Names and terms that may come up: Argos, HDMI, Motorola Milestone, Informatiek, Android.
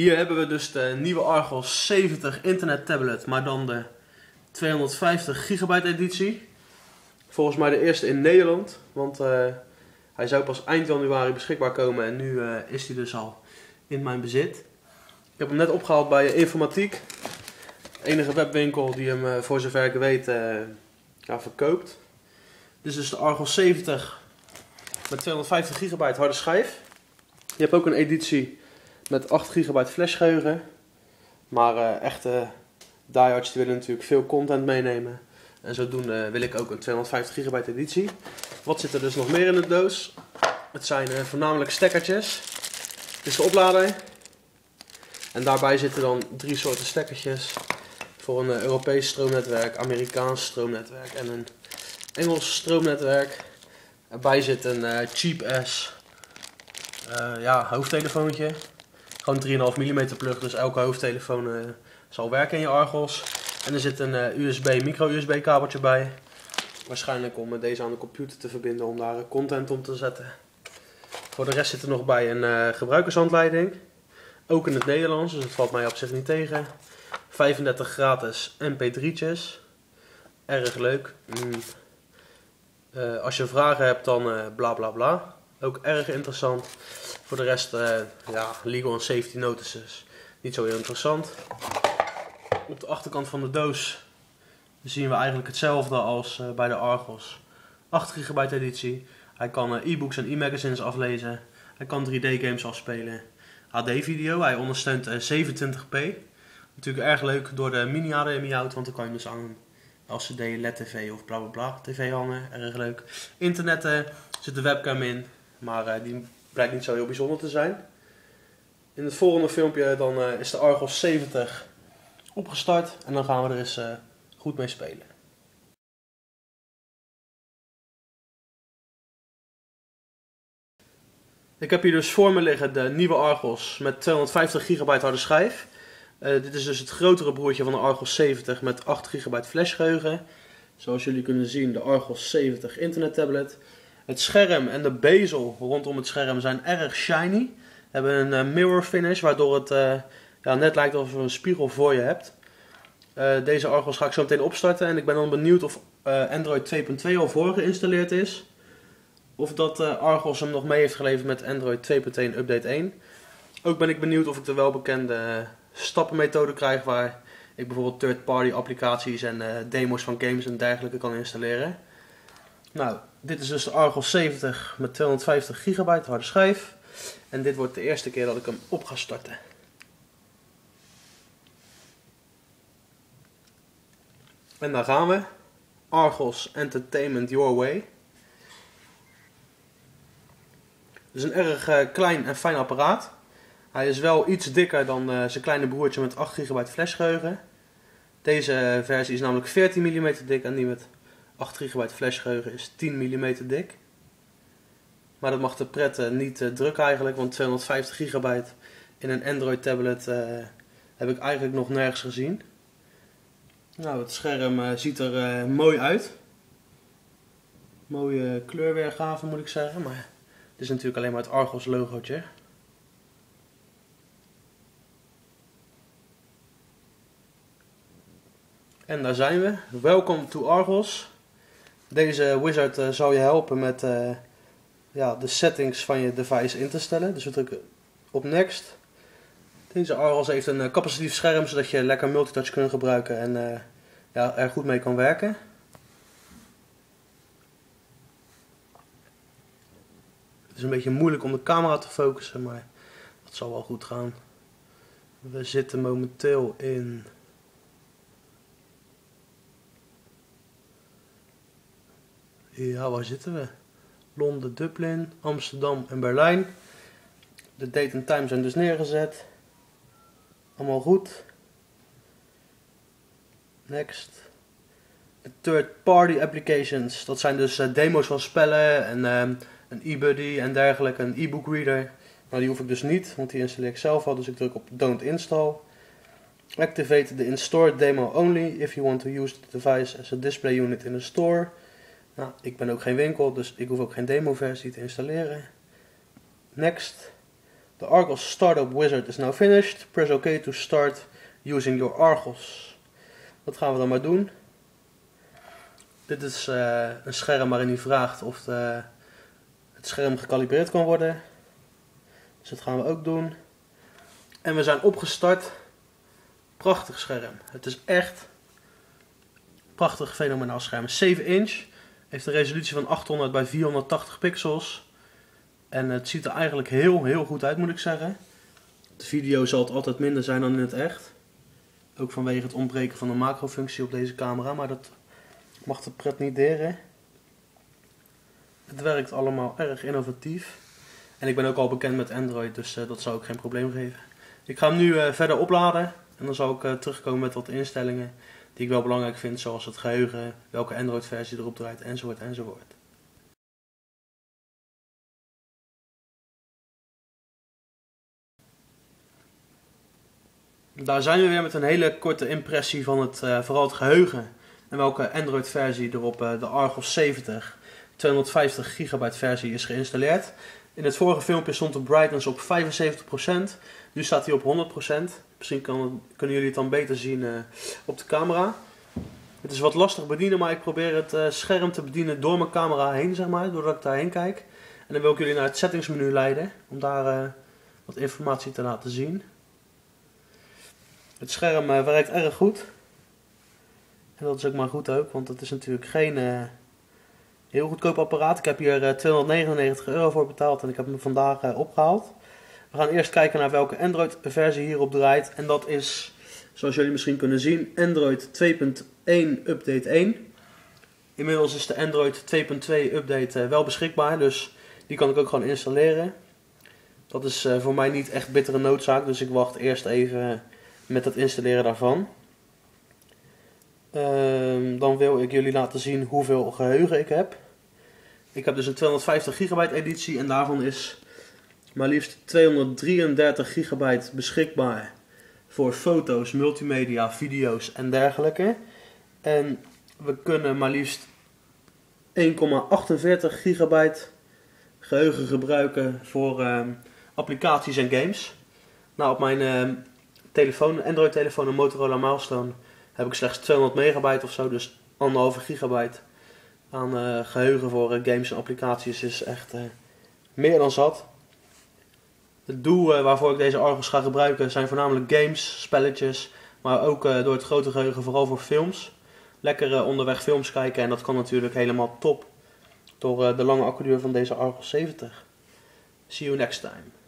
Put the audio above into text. Hier hebben we dus de nieuwe Argos 70 internet tablet, maar dan de 250 gigabyte editie. Volgens mij de eerste in Nederland, want hij zou pas eind januari beschikbaar komen en nu is hij dus al in mijn bezit. Ik heb hem net opgehaald bij Informatiek, de enige webwinkel die hem voor zover ik weet verkoopt. Dit is dus de Argos 70 met 250 gigabyte harde schijf. Je hebt ook een editie met 8 GB flashgeheugen. Maar echte diehards willen natuurlijk veel content meenemen. En zodoende wil ik ook een 250 GB editie. Wat zit er dus nog meer in de doos? Het zijn voornamelijk stekkertjes. Dit is de oplader. En daarbij zitten dan 3 soorten stekkertjes. Voor een Europees stroomnetwerk, Amerikaans stroomnetwerk en een Engels stroomnetwerk. Erbij zit een cheap-ass hoofdtelefoontje. Gewoon 3,5 mm plug, dus elke hoofdtelefoon zal werken in je Argos. En er zit een micro USB kabeltje bij. Waarschijnlijk om deze aan de computer te verbinden om daar content om te zetten. Voor de rest zit er nog bij een gebruikershandleiding. Ook in het Nederlands, dus het valt mij op zich niet tegen. 35 gratis mp3'tjes. Erg leuk. Als je vragen hebt dan bla bla bla. Ook erg interessant. Voor de rest, legal en safety notices. Niet zo heel interessant. Op de achterkant van de doos zien we eigenlijk hetzelfde als bij de Argos. 8 GB editie. Hij kan e-books en e-magazines aflezen. Hij kan 3D games afspelen. HD-video. Hij ondersteunt 27p. Natuurlijk erg leuk door de mini HDMI-out, want dan kan je dus aan een LCD, LED-tv of bla bla bla tv hangen. Erg leuk. Internet zit de webcam in, maar die blijkt niet zo heel bijzonder te zijn. In het volgende filmpje dan is de Argos 70 opgestart en dan gaan we er eens goed mee spelen. Ik heb hier dus voor me liggen de nieuwe Argos met 250 GB harde schijf. Dit is dus het grotere broertje van de Argos 70 met 8 GB flashgeheugen. Zoals jullie kunnen zien, de Argos 70 internet tablet. Het scherm en de bezel rondom het scherm zijn erg shiny. Hebben een mirror finish, waardoor het net lijkt alsof er een spiegel voor je hebt. Deze Argos ga ik zo meteen opstarten en ik ben dan benieuwd of Android 2.2 al voor geïnstalleerd is. Of dat Argos hem nog mee heeft geleverd met Android 2.1 update 1. Ook ben ik benieuwd of ik de welbekende stappenmethode krijg waar ik bijvoorbeeld third-party applicaties en demos van games en dergelijke kan installeren. Nou, dit is dus de Argos 70 met 250 GB harde schijf. En dit wordt de eerste keer dat ik hem op ga starten. En daar gaan we. Argos Entertainment Your Way. Dus een erg klein en fijn apparaat. Hij is wel iets dikker dan zijn kleine broertje met 8 GB flashgeheugen. Deze versie is namelijk 14 mm dik en die met 8 GB flashgeheugen is 10 mm dik. Maar dat mag de pret niet druk eigenlijk, want 250 GB in een Android tablet heb ik eigenlijk nog nergens gezien. Nou, het scherm ziet er mooi uit. Mooie kleurweergave moet ik zeggen, maar het is natuurlijk alleen maar het Argos logootje. En daar zijn we. Welcome to Argos. Deze wizard zal je helpen met de settings van je device in te stellen. Dus we drukken op next. Deze Argos heeft een capacitief scherm zodat je lekker multitouch kunt gebruiken en er goed mee kan werken. Het is een beetje moeilijk om de camera te focussen, maar dat zal wel goed gaan. We zitten momenteel in waar zitten we? Londen, Dublin, Amsterdam en Berlijn. De date en time zijn dus neergezet. Allemaal goed. Next. Third party applications. Dat zijn dus demo's van spellen en een e-buddy en dergelijke. Een e-book reader. Maar die hoef ik dus niet, want die installeer ik zelf al. Dus ik druk op don't install. Activate the in-store demo only if you want to use the device as a display unit in a store. Nou, ik ben ook geen winkel, dus ik hoef ook geen demo versie te installeren. Next. The Argos startup wizard is now finished. Press OK to start using your Argos. Dat gaan we dan maar doen. Dit is een scherm waarin u vraagt of het scherm gekalibreerd kan worden. Dus dat gaan we ook doen. En we zijn opgestart. Prachtig scherm. Het is echt prachtig, fenomenaal scherm. 7 inch. Heeft een resolutie van 800 bij 480 pixels. En het ziet er eigenlijk heel goed uit, moet ik zeggen. De video zal het altijd minder zijn dan in het echt. Ook vanwege het ontbreken van de macrofunctie op deze camera. Maar dat mag de pret niet deren. Het werkt allemaal erg innovatief. En ik ben ook al bekend met Android, dus dat zou ook geen probleem geven. Ik ga hem nu verder opladen. En dan zal ik terugkomen met wat instellingen die ik wel belangrijk vind. Zoals het geheugen, welke Android versie erop draait, enzovoort enzovoort. Daar zijn we weer met een hele korte impressie van vooral het geheugen. En welke Android versie erop de Argos 70 250 GB versie is geïnstalleerd. In het vorige filmpje stond de brightness op 75%. Nu staat hij op 100%. Misschien kunnen jullie het dan beter zien op de camera. Het is wat lastig bedienen, maar ik probeer het scherm te bedienen door mijn camera heen, zeg maar. Doordat ik daarheen kijk. En dan wil ik jullie naar het settingsmenu leiden. Om daar wat informatie te laten zien. Het scherm werkt erg goed. En dat is ook maar goed ook, want het is natuurlijk geen heel goedkoop apparaat. Ik heb hier €299 voor betaald en ik heb hem vandaag opgehaald. We gaan eerst kijken naar welke Android versie hierop draait. En dat is, zoals jullie misschien kunnen zien, Android 2.1 update 1. Inmiddels is de Android 2.2 update wel beschikbaar, dus die kan ik ook gewoon installeren. Dat is voor mij niet echt bittere noodzaak, dus ik wacht eerst even met het installeren daarvan. Dan wil ik jullie laten zien hoeveel geheugen ik heb. Ik heb dus een 250 GB editie en daarvan is maar liefst 233 GB beschikbaar voor foto's, multimedia, video's en dergelijke. En we kunnen maar liefst 1,48 GB geheugen gebruiken voor applicaties en games. Nou, op mijn Android telefoon en Motorola Milestone heb ik slechts 200 megabyte of zo, dus 1,5 gigabyte aan geheugen voor games en applicaties is echt meer dan zat. Het doel waarvoor ik deze Argos ga gebruiken zijn voornamelijk games, spelletjes, maar ook door het grote geheugen vooral voor films. Lekker onderweg films kijken en dat kan natuurlijk helemaal top door de lange accuduur van deze Argos 70. See you next time.